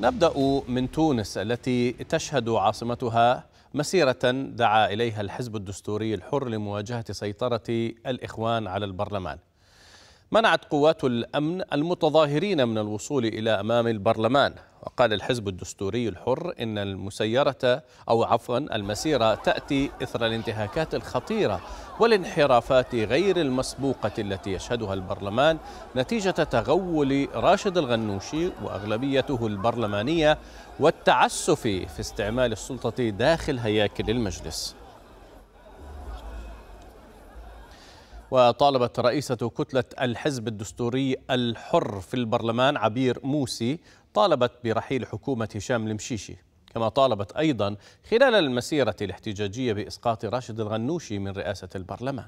نبدأ من تونس التي تشهد عاصمتها مسيرة دعا إليها الحزب الدستوري الحر لمواجهة سيطرة الإخوان على البرلمان. منعت قوات الأمن المتظاهرين من الوصول إلى أمام البرلمان، وقال الحزب الدستوري الحر إن المسيرة تأتي إثر الانتهاكات الخطيرة والانحرافات غير المسبوقة التي يشهدها البرلمان نتيجة تغول راشد الغنوشي وأغلبيته البرلمانية والتعسف في استعمال السلطة داخل هياكل المجلس. وطالبت رئيسة كتلة الحزب الدستوري الحر في البرلمان عبير موسي طالبت برحيل حكومة هشام المشيشي، كما طالبت أيضا خلال المسيرة الاحتجاجية بإسقاط راشد الغنوشي من رئاسة البرلمان.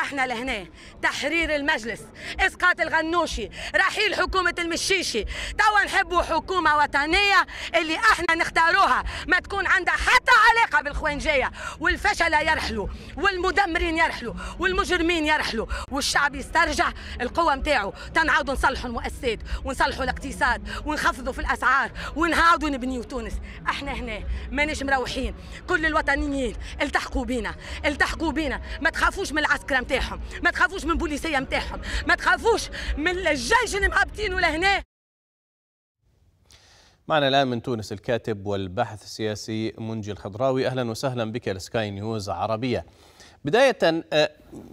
احنا لهنا تحرير المجلس، اسقاط الغنوشي، رحيل حكومه المشيشي. توا نحبوا حكومه وطنيه اللي احنا نختاروها، ما تكون عندها حتى علاقه بالخوانجيه، والفشله يرحلوا، والمدمرين يرحلوا، والمجرمين يرحلوا، والشعب يسترجع القوه نتاعو. تنعاودوا نصلحوا المؤسسات، ونصلحوا الاقتصاد، ونخفضوا في الاسعار، ونعاودوا نبنيوا تونس. احنا هنا ماناش مروحين. كل الوطنيين التحقوا بينا، التحقوا بينا، ما تخافوش من العسكر متاعهم، ما تخافوش من البوليسيه متاعهم، ما تخافوش من الجيش اللي مهبطينه لهنا. معنا الان من تونس الكاتب والباحث السياسي منجي الخضراوي، اهلا وسهلا بك لسكاي نيوز عربيه. بدايه،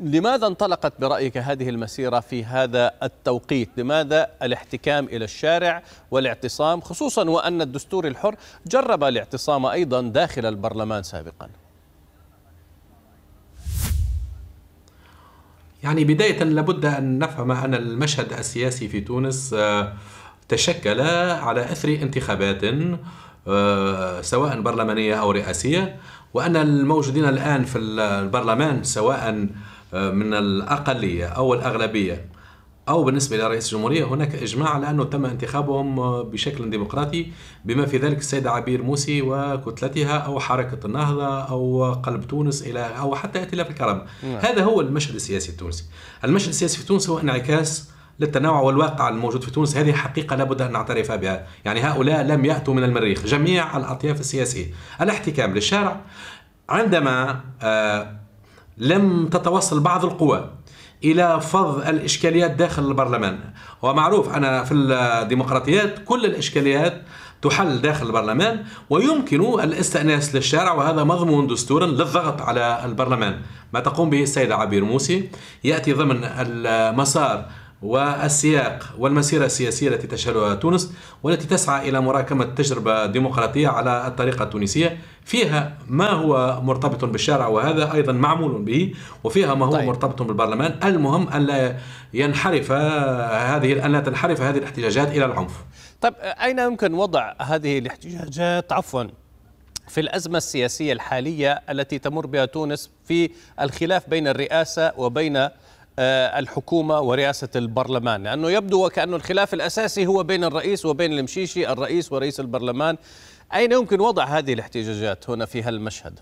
لماذا انطلقت برايك هذه المسيره في هذا التوقيت؟ لماذا الاحتكام الى الشارع والاعتصام، خصوصا وان الدستور الحر جرب الاعتصام ايضا داخل البرلمان سابقا؟ يعني بداية لابد أن نفهم أن المشهد السياسي في تونس تشكل على أثر انتخابات سواء برلمانية أو رئاسية، وأن الموجودين الآن في البرلمان سواء من الأقلية أو الأغلبية أو بالنسبة لرئيس الجمهورية هناك إجماع على أنه تم انتخابهم بشكل ديمقراطي، بما في ذلك السيدة عبير موسي وكتلتها أو حركة النهضة أو قلب تونس أو حتى ائتلاف الكرم. هذا هو المشهد السياسي التونسي. المشهد السياسي في تونس هو انعكاس للتنوع والواقع الموجود في تونس، هذه حقيقة لابد أن نعترف بها. يعني هؤلاء لم يأتوا من المريخ، جميع الأطياف السياسية. الاحتكام للشارع عندما لم تتوصل بعض القوى إلى فض الإشكاليات داخل البرلمان، ومعروف أن في الديمقراطيات كل الإشكاليات تحل داخل البرلمان ويمكن الاستئناس للشارع، وهذا مضمون دستورا للضغط على البرلمان. ما تقوم به السيدة عبير موسي يأتي ضمن المسار والسياق والمسيرة السياسية التي تشهدها تونس، والتي تسعى إلى مراكمة تجربة ديمقراطية على الطريقة التونسية، فيها ما هو مرتبط بالشارع وهذا أيضا معمول به، وفيها ما هو مرتبط بالبرلمان. المهم ألا تنحرف هذه الاحتجاجات إلى العنف. طيب، أين يمكن وضع هذه الاحتجاجات في الأزمة السياسية الحالية التي تمر بها تونس في الخلاف بين الرئاسة وبين الحكومة ورئاسة البرلمان؟ لأنه يبدو وكأنه الخلاف الأساسي هو بين الرئيس وبين المشيشي، الرئيس ورئيس البرلمان. أين يمكن وضع هذه الاحتجاجات هنا في هالمشهد؟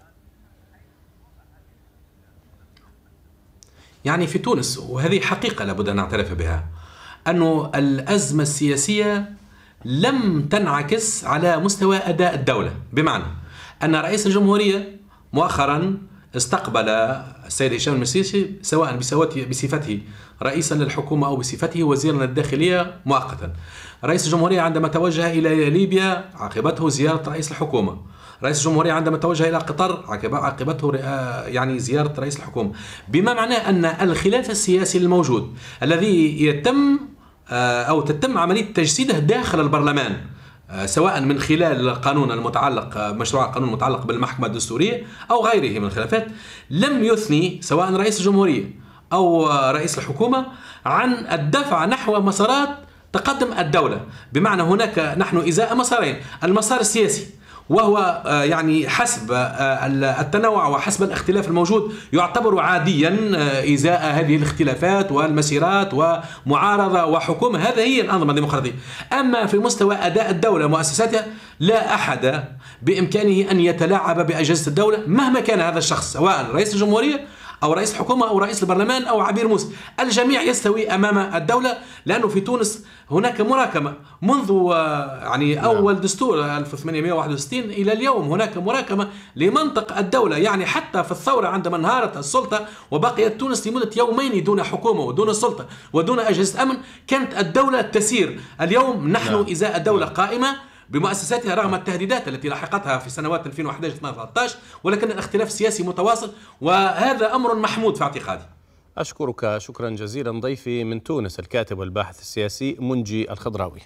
يعني في تونس، وهذه حقيقة لابد أن نعترف بها، أنه الأزمة السياسية لم تنعكس على مستوى أداء الدولة، بمعنى أن رئيس الجمهورية مؤخرا استقبل السيد هشام المشيشي سواء بصفته رئيسا للحكومة أو بصفته وزيرا للداخلية مؤقتا. رئيس الجمهورية عندما توجه إلى ليبيا عقبته زيارة رئيس الحكومة. رئيس الجمهورية عندما توجه إلى قطر عقبته يعني زيارة رئيس الحكومة. بما معناه أن الخلاف السياسي الموجود الذي يتم أو تتم عملية تجسيده داخل البرلمان، سواء من خلال القانون المتعلق مشروع القانون المتعلق بالمحكمة الدستورية أو غيره من الخلافات، لم يثني سواء رئيس الجمهورية أو رئيس الحكومة عن الدفع نحو مسارات تقدم الدولة. بمعنى هناك نحن إزاء مسارين، المسار السياسي وهو يعني حسب التنوع وحسب الاختلاف الموجود يعتبر عاديا إزاء هذه الاختلافات والمسيرات ومعارضة وحكومة، هذا هي الأنظمة الديمقراطية. أما في مستوى أداء الدولة ومؤسساتها لا أحد بإمكانه أن يتلاعب بأجهزة الدولة مهما كان هذا الشخص، سواء رئيس الجمهورية أو رئيس حكومة أو رئيس البرلمان أو عبير موسي، الجميع يستوي أمام الدولة، لأنه في تونس هناك مراكمة منذ يعني أول دستور 1861 إلى اليوم، هناك مراكمة لمنطق الدولة. يعني حتى في الثورة عندما انهارت السلطة وبقيت تونس لمدة يومين دون حكومة ودون سلطة ودون أجهزة أمن، كانت الدولة تسير. اليوم نحن إزاء الدولة قائمة بمؤسساتها رغم التهديدات التي لاحقتها في سنوات 2011-2013، ولكن الاختلاف السياسي متواصل، وهذا أمر محمود في اعتقادي. أشكرك شكرا جزيلا ضيفي من تونس الكاتب والباحث السياسي منجي الخضراوي.